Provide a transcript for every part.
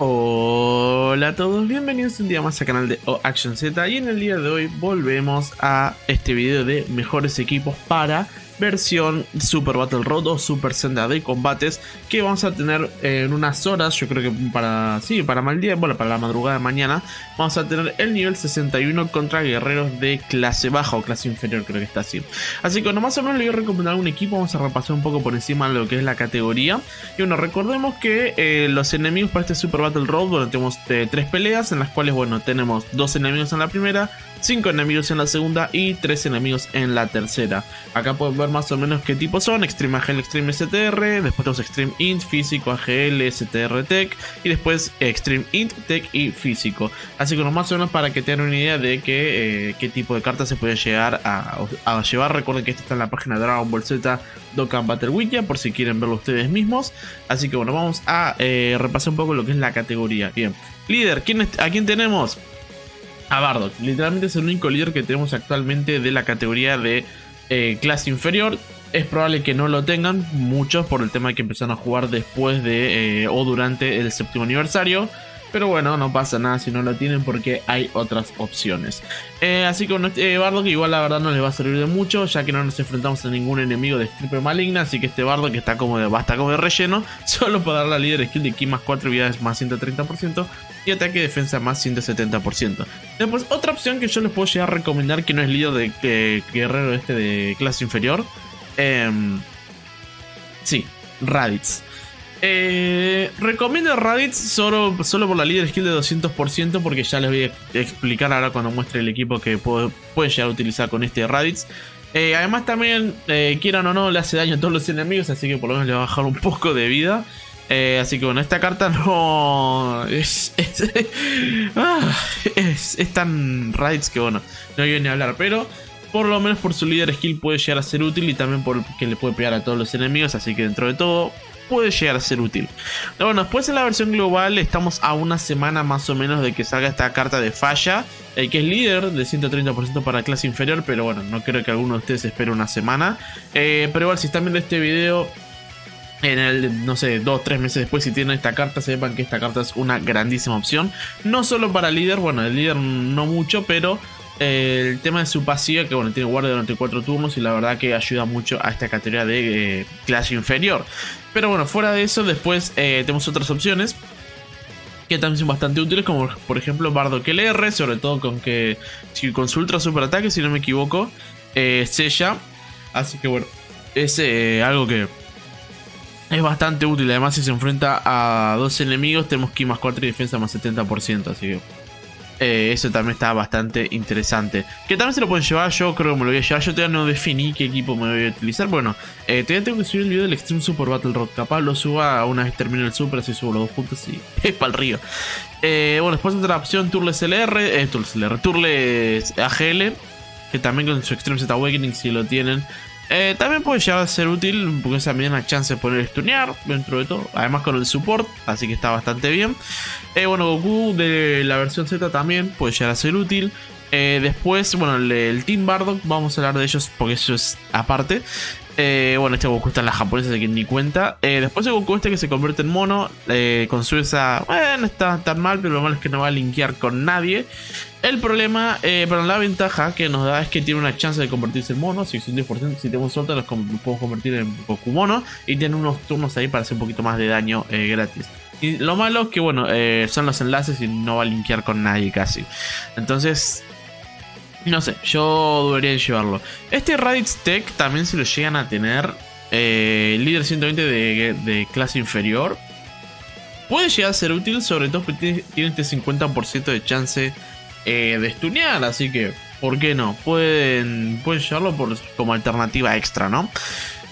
Hola a todos, bienvenidos un día más al canal de ohActionZ. Y en el día de hoy volvemos a este video de mejores equipos para versión Super Battle Road o Super Senda de combates, que vamos a tener en unas horas. Yo creo que para la madrugada de mañana vamos a tener el nivel 61 contra guerreros de clase baja o clase inferior, creo que está así. Así que bueno, más o menos le voy a recomendar un equipo. Vamos a repasar un poco por encima lo que es la categoría. Y bueno, recordemos que los enemigos para este Super Battle Road, bueno, tenemos 3 peleas en las cuales, bueno, tenemos 2 enemigos en la primera, 5 enemigos en la segunda y 3 enemigos en la tercera. Acá pueden ver más o menos qué tipos son: Extreme AGL, Extreme STR, después los Extreme Int, Físico, AGL, STR, Tech, y después Extreme Int, Tech y Físico. Así que más o menos para que tengan una idea de qué tipo de cartas se puede llegar a llevar. Recuerden que esto está en la página de Dragon Ball Z Dokkan Battle Wiki, por si quieren verlo ustedes mismos. Así que bueno, vamos a repasar un poco lo que es la categoría. Bien, líder, ¿a quién tenemos? A Bardock. Literalmente es el único líder que tenemos actualmente de la categoría de clase inferior. Es probable que no lo tengan muchos por el tema de que empezaron a jugar después de o durante el séptimo aniversario. Pero bueno, no pasa nada si no lo tienen, porque hay otras opciones. Así que bueno, este Bardock igual la verdad no les va a servir de mucho, ya que no nos enfrentamos a ningún enemigo de estirpe maligna. Así que este Bardock está como basta como de relleno, solo para dar la líder skill de ki más 4, habilidades más 130% y ataque y defensa más 170%. Después, otra opción que yo les puedo llegar a recomendar, que no es líder de guerrero este de clase inferior, sí, Raditz. Recomiendo Raditz solo por la líder skill de 200%, porque ya les voy a explicar ahora cuando muestre el equipo que pueden llegar a utilizar con este Raditz. Además también, quieran o no, le hace daño a todos los enemigos, así que por lo menos le va a bajar un poco de vida. Así que bueno, esta carta no... Es tan Raditz que bueno, no voy a ni hablar, pero... por lo menos por su líder skill puede llegar a ser útil, y también porque le puede pegar a todos los enemigos, así que dentro de todo puede llegar a ser útil. Pero bueno, después en la versión global estamos a una semana más o menos de que salga esta carta de Falla, que es líder de 130% para clase inferior, pero bueno, no creo que alguno de ustedes espere una semana. Pero igual, si están viendo este video en el, no sé, 2 o 3 meses después, si tienen esta carta, sepan que esta carta es una grandísima opción. No solo para líder, bueno, el líder no mucho, pero... el tema de su pasiva, que bueno, tiene guardia durante 4 turnos, y la verdad que ayuda mucho a esta categoría de clase inferior. Pero bueno, fuera de eso, después tenemos otras opciones que también son bastante útiles, como por ejemplo Bardock LR, sobre todo con su ultra super ataque, si no me equivoco, sella. Así que bueno, es algo que es bastante útil. Además, si se enfrenta a 2 enemigos, tenemos ki más 4 y defensa más 70%, así que... eso también está bastante interesante, que también se lo pueden llevar. Yo creo que me lo voy a llevar. Yo todavía no definí qué equipo me voy a utilizar. Bueno, todavía tengo que subir el video del Extreme Super Battle Road. Capaz lo suba una vez termine el Super, así subo los 2 puntos y es para el río. Bueno, después otra opción, Turles AGL, que también con su Extreme Z Awakening, si lo tienen, también puede llegar a ser útil, porque esa me da una chance de poner stunear dentro de todo. Además con el support, así que está bastante bien. Bueno, Goku de la versión Z también puede llegar a ser útil. Después, bueno, el Team Bardock, vamos a hablar de ellos porque eso es aparte. Bueno, este Goku está en la japonesa, así que ni cuenta. Después el Goku este que se convierte en mono, con su esa... no está tan mal, pero lo malo es que no va a linkear con nadie. El problema, pero la ventaja que nos da es que tiene una chance de convertirse en mono. Si es un 10%, si tenemos suerte, los podemos convertir en Goku mono, y tiene unos turnos ahí para hacer un poquito más de daño gratis. Y lo malo es que, bueno, son los enlaces y no va a linkear con nadie casi. Entonces... no sé, yo debería llevarlo. Este Raditz Tech también, si lo llegan a tener, líder 120 de clase inferior, puede llegar a ser útil, sobre todo porque tiene este 50% de chance de stunear, así que, ¿por qué no? Pueden llevarlo como alternativa extra, ¿no?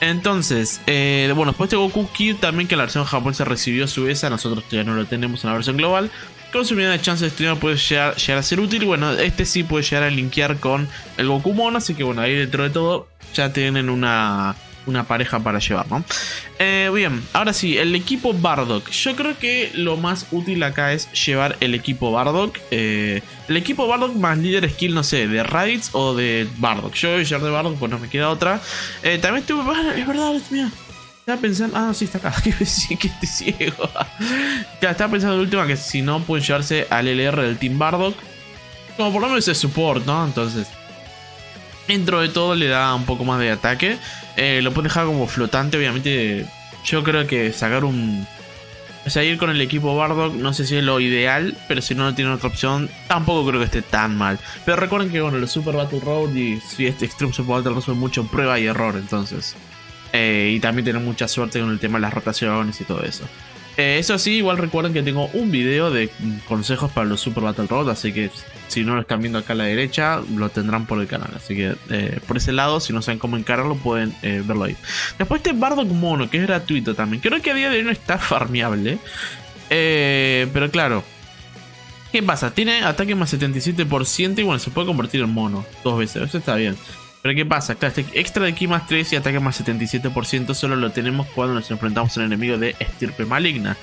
Entonces, bueno, después de Goku Kid también, que la versión japonesa recibió su esa, nosotros ya no lo tenemos en la versión global. Con su unidad de chance de estudiar puede llegar a ser útil. Bueno, este sí puede llegar a linkear con el Goku mono, así que bueno, ahí dentro de todo ya tienen una pareja para llevar, ¿no? Bien, ahora sí, el equipo Bardock. Yo creo que lo más útil acá es llevar el equipo Bardock. El equipo Bardock más líder skill, no sé, de Raditz o de Bardock. Yo voy a llevar de Bardock, pues no me queda otra. También estuve... es verdad, mira. Estaba pensando... Ah, sí, está acá. Sí, que estoy ciego. Estaba pensando en última que si no pueden llevarse al LR del Team Bardock. Como por lo menos es support, ¿no? Entonces... dentro de todo le da un poco más de ataque. Lo pueden dejar como flotante, obviamente. Yo creo que sacar un... o sea, ir con el equipo Bardock no sé si es lo ideal, pero si no tienen otra opción, tampoco creo que esté tan mal. Pero recuerden que, bueno, los Super Battle Road y si este Extreme Super Battle Road son mucho prueba y error, entonces. Y también tener mucha suerte con el tema de las rotaciones y todo eso. Eso sí, igual recuerden que tengo un video de consejos para los Super Battle Road, así que si no lo están viendo acá a la derecha, lo tendrán por el canal. Así que por ese lado, si no saben cómo encararlo, pueden verlo ahí. Después este Bardock Mono, que es gratuito también. Creo que a día de hoy no está farmeable. Pero claro. ¿Qué pasa? Tiene ataque más 77% y bueno, se puede convertir en mono dos veces. Eso está bien. Pero ¿qué pasa? Claro, este extra de ki más 3 y ataque más 77% solo lo tenemos cuando nos enfrentamos a un enemigo de estirpe maligna.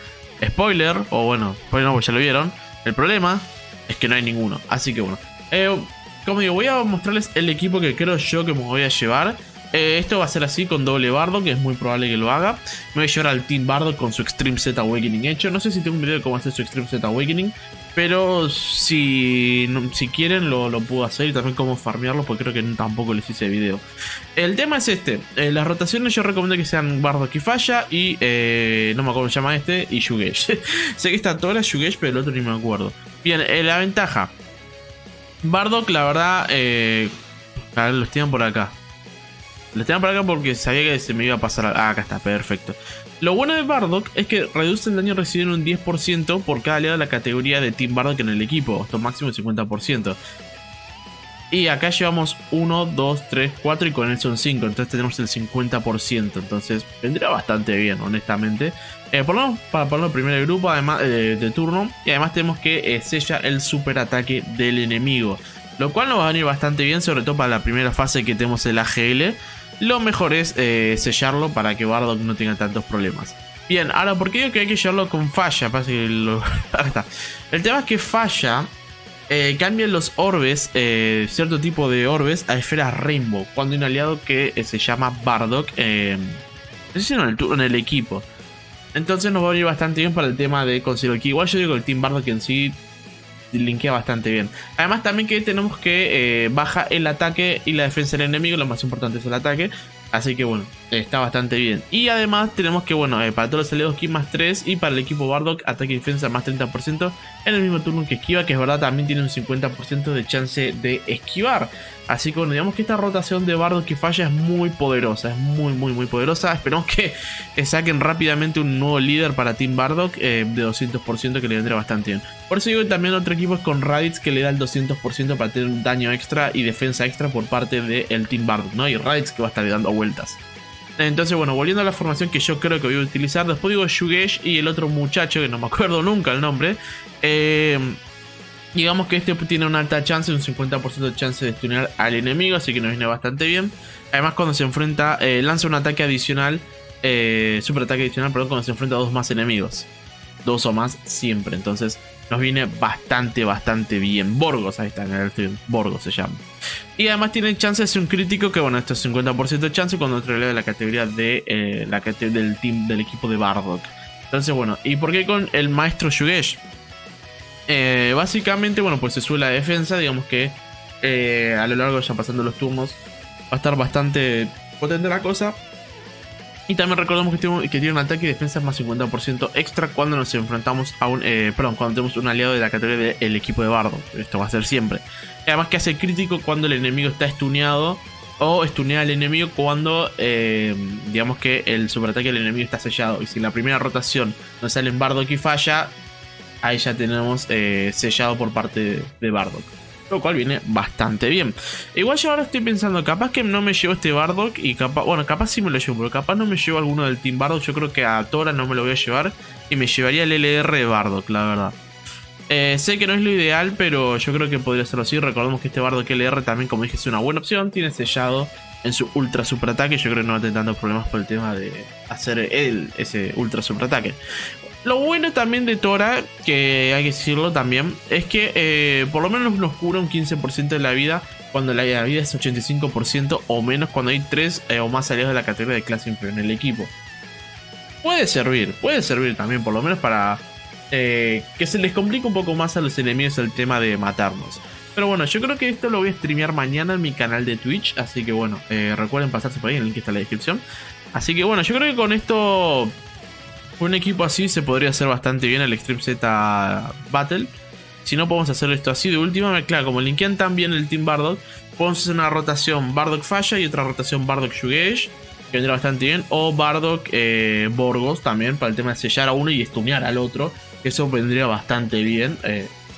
Spoiler, o bueno, pues no, ya lo vieron. El problema es que no hay ninguno. Así que bueno. Como digo, voy a mostrarles el equipo que creo yo que me voy a llevar. Esto va a ser así con doble Bardock, que es muy probable que lo haga. Me voy a llevar al Team Bardock con su Extreme Z Awakening hecho. No sé si tengo un video de cómo hacer su Extreme Z Awakening, pero si quieren lo puedo hacer y también cómo farmearlo, porque creo que tampoco les hice video. El tema es este, las rotaciones yo recomiendo que sean Bardock y Falla y no me acuerdo cómo se llama este, y Shugesh. Sé que está Tora, Shugesh, pero el otro ni me acuerdo. Bien, la ventaja. Bardock, la verdad, a ver, los tienen por acá. Los tengo para acá porque sabía que se me iba a pasar. Ah, acá está, perfecto. Lo bueno de Bardock es que reduce el daño recibido en un 10% por cada aliado de la categoría de Team Bardock en el equipo. Esto máximo el 50%. Y acá llevamos 1, 2, 3, 4 y con él son 5. Entonces tenemos el 50%. Entonces vendría bastante bien, honestamente. Por lo menos para ponerlo en primer grupo, además de turno. Y además tenemos que sellar el super ataque del enemigo. Lo cual nos va a venir bastante bien, sobre todo para la primera fase que tenemos el AGL. Lo mejor es sellarlo para que Bardock no tenga tantos problemas. Bien, ahora, ¿por qué digo que hay que llevarlo con Falla? Parece que ahí está. El tema es que Falla cambia los orbes, cierto tipo de orbes, a esferas Rainbow. Cuando hay un aliado que se llama Bardock, no sé si en el equipo. Entonces nos va a venir bastante bien para el tema de conseguir aquí. Igual yo digo que el Team Bardock en sí linkea bastante bien. Además también que tenemos que baja el ataque y la defensa del enemigo. Lo más importante es el ataque. Así que bueno, está bastante bien. Y además tenemos que, bueno, para todos los aliados ki más 3. Y para el equipo Bardock, ataque y defensa más 30%. En el mismo turno que esquiva. Que es verdad, también tiene un 50% de chance de esquivar. Así que bueno, digamos que esta rotación de Bardock que Falla es muy poderosa. Es muy poderosa. Esperemos que saquen rápidamente un nuevo líder para Team Bardock de 200%, que le vendrá bastante bien. Por eso digo que también otro equipo es con Raditz, que le da el 200% para tener un daño extra y defensa extra por parte del Team Bardock, ¿no? Y Raditz que va a estar dando vueltas. Entonces bueno, volviendo a la formación que yo creo que voy a utilizar. Después digo Shugesh y el otro muchacho que no me acuerdo nunca el nombre. Digamos que este tiene una alta chance, un 50% de chance de stunear al enemigo, así que nos viene bastante bien. Además cuando se enfrenta, lanza un ataque adicional, super ataque adicional, perdón, cuando se enfrenta a dos más enemigos. Dos o más siempre, entonces nos viene bastante bien. Borgos, ahí está, en el stream, Borgos se llama. Y además tiene chance de hacer un crítico, que bueno, esto es 50% de chance cuando otro lado de la categoría de, del team, del equipo de Bardock. Entonces bueno, ¿y por qué con el maestro Shugesh? Básicamente, bueno, pues se sube la defensa. Digamos que a lo largo, ya pasando los turnos, va a estar bastante potente la cosa. Y también recordemos que tiene un ataque y defensa más 50% extra cuando nos enfrentamos a un... cuando tenemos un aliado de la categoría del equipo de Bardock. Esto va a ser siempre. Además que hace crítico cuando el enemigo está stuneado, o stunea al enemigo cuando, digamos que el superataque del enemigo está sellado. Y si en la primera rotación nos sale en Bardock y Falla, ahí ya tenemos sellado por parte de Bardock, lo cual viene bastante bien. Igual yo ahora estoy pensando, capaz que no me llevo este Bardock y capaz, bueno, capaz sí me lo llevo, pero capaz no me llevo alguno del Team Bardock. Yo creo que a Tora no me lo voy a llevar y me llevaría el LR de Bardock, la verdad. Sé que no es lo ideal, pero yo creo que podría hacerlo así. Recordemos que este Bardock LR también, como dije, es una buena opción. Tiene sellado en su ultra super ataque. Yo creo que no va a tener tantos problemas por el tema de hacer ese ultra super ataque. Lo bueno también de Tora, que hay que decirlo también, es que por lo menos nos cura un 15% de la vida cuando la vida es 85% o menos cuando hay 3 o más aliados de la categoría de clase inferior en el equipo. Puede servir también, por lo menos para que se les complique un poco más a los enemigos el tema de matarnos. Pero bueno, yo creo que esto lo voy a streamear mañana en mi canal de Twitch, así que bueno, recuerden pasarse por ahí, el link está en la descripción. Así que bueno, yo creo que con esto, un equipo así se podría hacer bastante bien el Extreme Z Battle. Si no podemos hacer esto así de última, claro, como linkean tan bien el Team Bardock, podemos hacer una rotación Bardock Falla y otra rotación Bardock Shugesh, que vendrá bastante bien. O Bardock Borgos también, para el tema de sellar a uno y stunear al otro, que eso vendría bastante bien.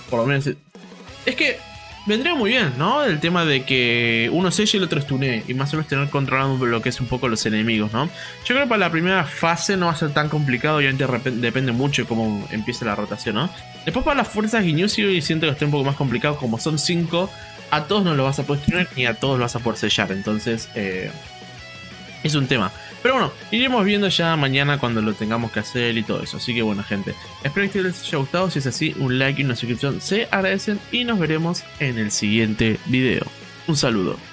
Por lo menos es que vendría muy bien, ¿no? El tema de que uno selle y el otro stunee, y más o menos tener controlando lo que es un poco los enemigos, ¿no? Yo creo que para la primera fase no va a ser tan complicado, obviamente depende mucho de cómo empiece la rotación, ¿no? Después para las fuerzas Ginyu y siento que está un poco más complicado, como son 5, a todos no los vas a poder stunear ni a todos los vas a poder sellar, entonces... es un tema. Pero bueno, iremos viendo ya mañana cuando lo tengamos que hacer y todo eso. Así que bueno, gente, espero que les haya gustado. Si es así, un like y una suscripción se agradecen. Y nos veremos en el siguiente video. Un saludo.